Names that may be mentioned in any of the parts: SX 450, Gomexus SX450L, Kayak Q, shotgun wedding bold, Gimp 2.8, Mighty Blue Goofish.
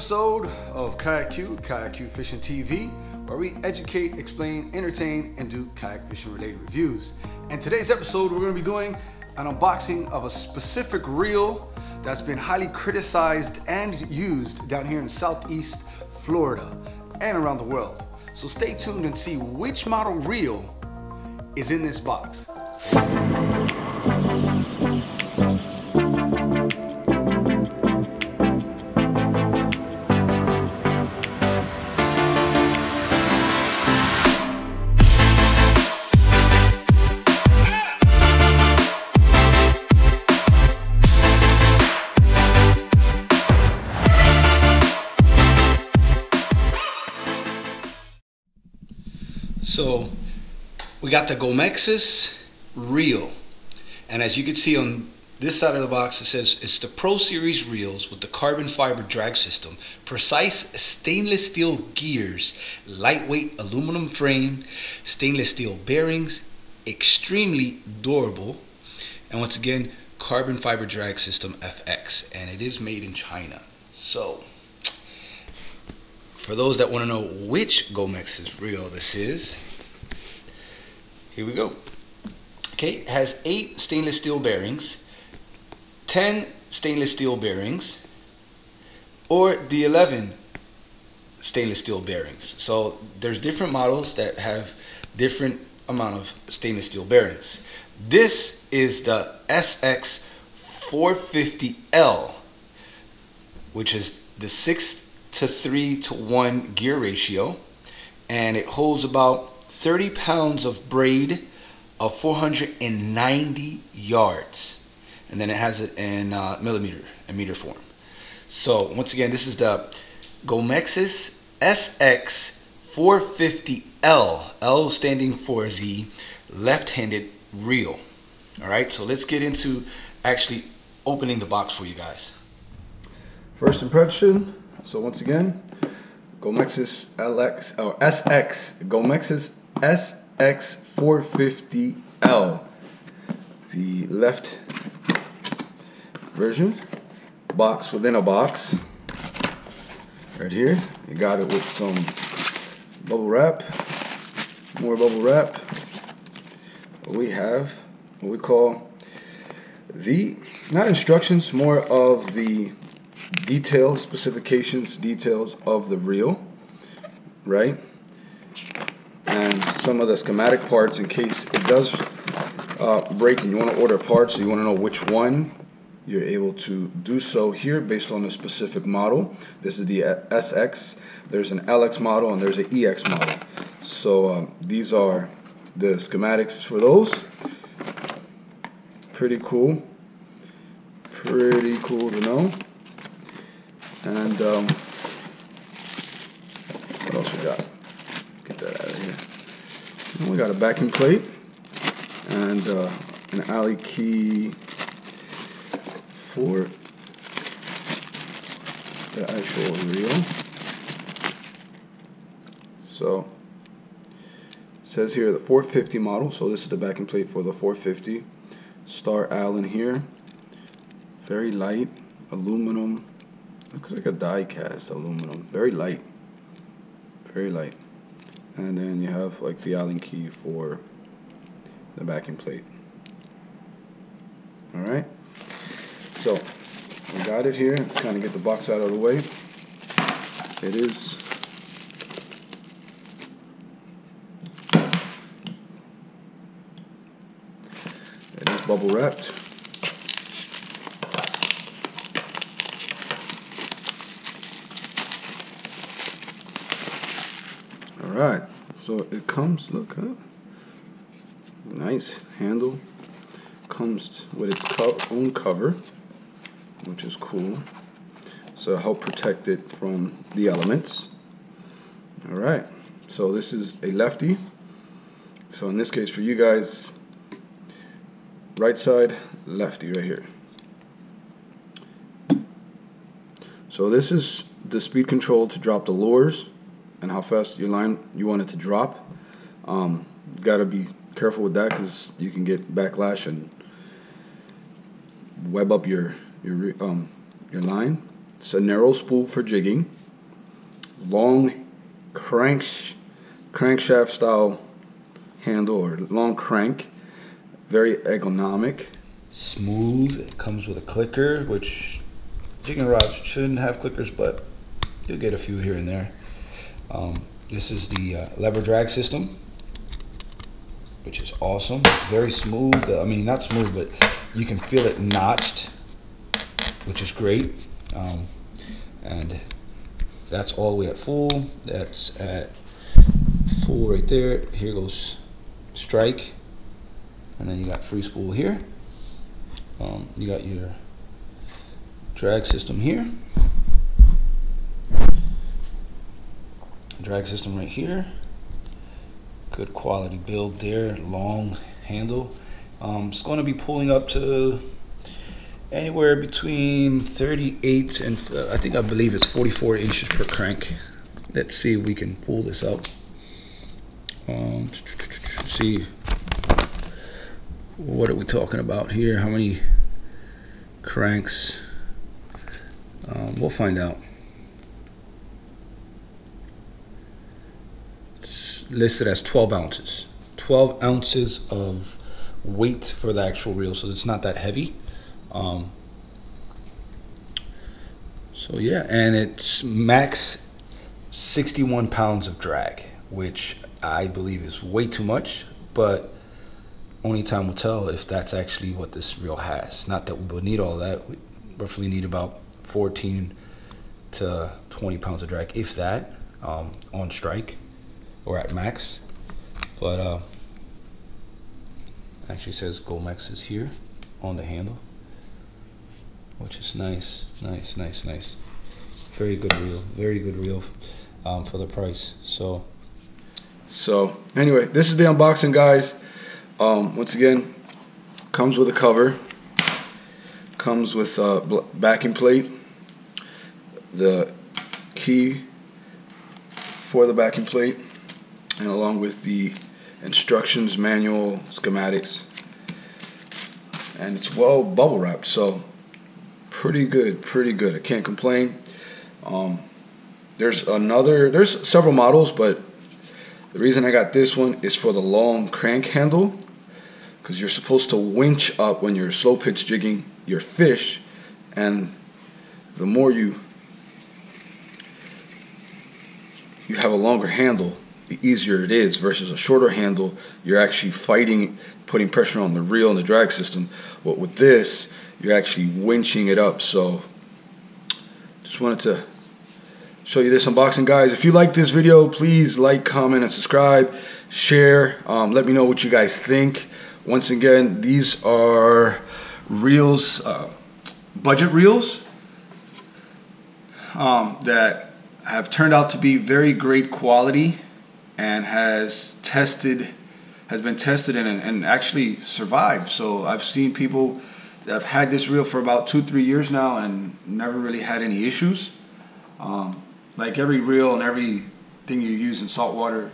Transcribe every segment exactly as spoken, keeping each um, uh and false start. episode of Kayak Q, Kayak Q Fishing T V, where we educate, explain, entertain, and do kayak fishing related reviews. And today's episode, we're going to be doing an unboxing of a specific reel that's been highly criticized and used down here in Southeast Florida and around the world. So stay tuned and see which model reel is in this box. So we got the Gomexus reel, and as you can see on this side of the box, it says it's the Pro Series reels with the carbon fiber drag system, precise stainless steel gears, lightweight aluminum frame, stainless steel bearings, extremely durable, and once again carbon fiber drag system F X, and it is made in China. So for those that want to know which Gomexus reel this is, here we go. Okay, it has eight stainless steel bearings, ten stainless steel bearings, or the eleven stainless steel bearings. So there's different models that have different amount of stainless steel bearings. This is the S X four fifty L, which is the sixth to three to one gear ratio, and it holds about thirty pounds of braid of four hundred ninety yards, and then it has it in uh, millimeter and meter form. So once again, this is the Gomexus S X four fifty L, L standing for the left-handed reel. All right, so let's get into actually opening the box for you guys. First impression. So once again, Gomexus L X or S X, Gomexus S X four fifty L, the left version, box within a box, right here. You got it with some bubble wrap, more bubble wrap. We have what we call the, not instructions, more of the details, specifications, details of the reel, right? And some of the schematic parts in case it does uh, break and you want to order parts, so you want to know which one, you're able to do so here based on a specific model. This is the S X, there's an L X model, and there's an E X model. So um, these are the schematics for those. Pretty cool, pretty cool to know. And um, what else we got? Get that out of here. And we got a backing plate and uh, an alley key for the actual reel. So it says here the four fifty model. So this is the backing plate for the four fifty. Star Allen here. Very light aluminum. Looks like a die cast aluminum, very light, very light. And then you have like the Allen key for the backing plate. All right, so we got it here. Let's kind of get the box out of the way. It is it is bubble wrapped. Alright, so it comes, look up, nice handle, comes with its co own cover, which is cool, so help protect it from the elements. Alright, so this is a lefty, so in this case for you guys, right side, lefty right here. So this is the speed control to drop the lures and how fast your line you want it to drop. Um, gotta be careful with that because you can get backlash and web up your your um, your line. It's a narrow spool for jigging, long crank, crankshaft style handle or long crank, very ergonomic. Smooth, it comes with a clicker, which jigging rods shouldn't have clickers, but you'll get a few here and there. Um, this is the uh, lever drag system, which is awesome. Very smooth, uh, I mean not smooth, but you can feel it notched, which is great. Um, and that's all the way at full. That's at full right there. Here goes strike, and then you got free spool here. Um, you got your drag system here, drag system right here. Good quality build there, long handle. Um, it's going to be pulling up to anywhere between thirty-eight and uh, I think I believe it's forty-four inches per crank. Let's see if we can pull this up. Um, see, what are we talking about here? How many cranks? Um, we'll find out. It's listed as twelve ounces. twelve ounces of weight for the actual reel, so it's not that heavy. Um, so yeah, and it's max sixty-one pounds of drag, which I believe is way too much, but only time will tell if that's actually what this reel has. Not that we will need all that. We roughly need about fourteen to twenty pounds of drag, if that, um, on strike or at max. But uh, actually says Gomexus is here on the handle, which is nice, nice, nice, nice. Very good reel, very good reel um, for the price. So, so anyway, this is the unboxing, guys. Um, once again, comes with a cover, comes with a backing plate, the key for the backing plate, and along with the instructions, manual, schematics, and it's well bubble wrapped. So pretty good, pretty good. I can't complain. Um, there's another, there's several models, but the reason I got this one is for the long crank handle, because you're supposed to winch up when you're slow pitch jigging your fish, and the more you you have a longer handle, the easier it is versus a shorter handle. You're actually fighting, putting pressure on the reel and the drag system. But with this, you're actually winching it up. So just wanted to show you this unboxing, guys. If you like this video, please like, comment, and subscribe. Share. Um, let me know what you guys think. Once again, these are reels, uh, budget reels, um, that have turned out to be very great quality and has tested, has been tested and, and actually survived. So I've seen people I've had this reel for about two, three years now and never really had any issues. Um, like every reel and everything you use in salt water,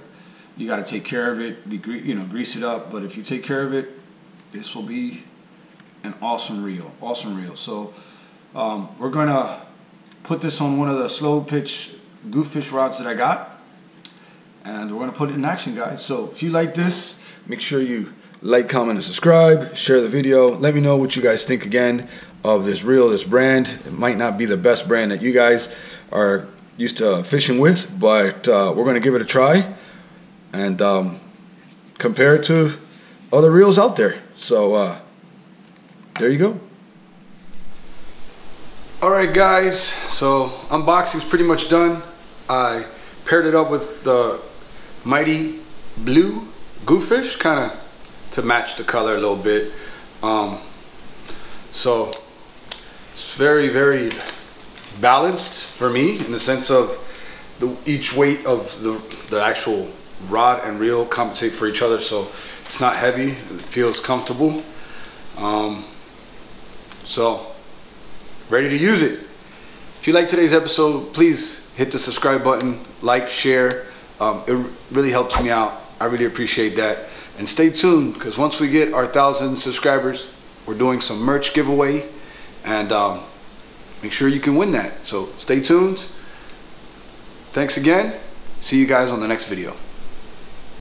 you got to take care of it, you know, grease it up. But if you take care of it, this will be an awesome reel, awesome reel. So um, we're going to put this on one of the slow pitch goofish rods that I got, and we're going to put it in action, guys. So if you like this, make sure you like, comment, and subscribe. Share the video. Let me know what you guys think again of this reel, this brand. It might not be the best brand that you guys are used to fishing with, but uh, we're going to give it a try and um, compare it to other reels out there. So uh, there you go. Alright guys, so unboxing is pretty much done. I paired it up with the Mighty Blue Goofish, kind of to match the color a little bit. Um, so it's very, very balanced for me in the sense of the, each weight of the, the actual rod and reel compensate for each other. So it's not heavy, it feels comfortable. Um, so ready to use it. If you like today's episode, please hit the subscribe button, like, share. Um, it really helps me out. I really appreciate that. And stay tuned, because once we get our thousand subscribers, we're doing some merch giveaway, and um, make sure you can win that. So stay tuned. Thanks again. See you guys on the next video.